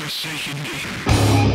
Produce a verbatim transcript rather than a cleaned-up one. forsaken me.